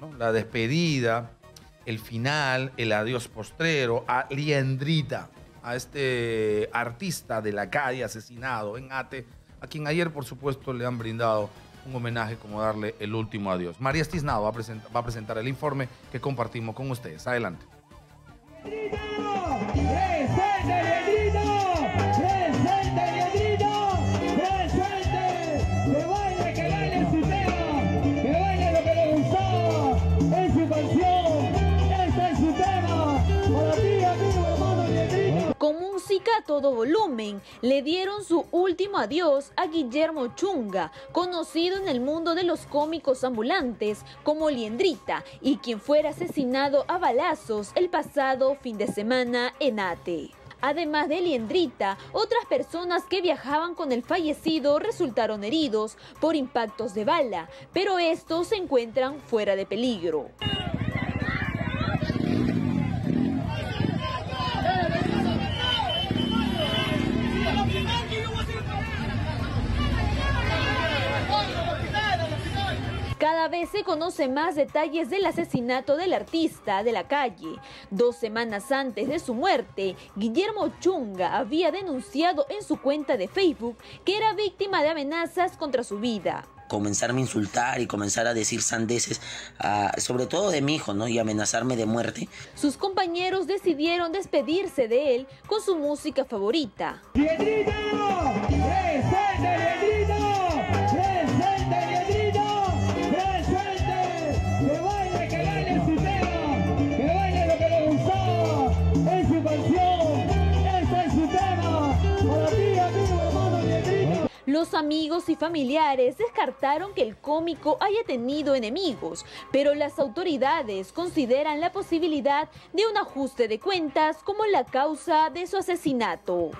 ¿no? La despedida, el final, el adiós postrero a Liendrita, a este artista de la calle asesinado en Ate, a quien ayer, por supuesto, le han brindado un homenaje como darle el último adiós. María Estisnado va a presentar el informe que compartimos con ustedes. Adelante. A todo volumen le dieron su último adiós a Guillermo Chunga, conocido en el mundo de los cómicos ambulantes como Liendrita, y quien fuera asesinado a balazos el pasado fin de semana en Ate. Además de Liendrita, otras personas que viajaban con el fallecido resultaron heridos por impactos de bala, pero estos se encuentran fuera de peligro. Cada vez se conocen más detalles del asesinato del artista de la calle. 2 semanas antes de su muerte, Guillermo Chunga había denunciado en su cuenta de Facebook que era víctima de amenazas contra su vida. Comenzarme a insultar y comenzar a decir sandeces, sobre todo de mi hijo, ¿no? Y amenazarme de muerte. Sus compañeros decidieron despedirse de él con su música favorita. ¡Liendrita! ¡Presente, Liendrita! Los amigos y familiares descartaron que el cómico haya tenido enemigos, pero las autoridades consideran la posibilidad de un ajuste de cuentas como la causa de su asesinato.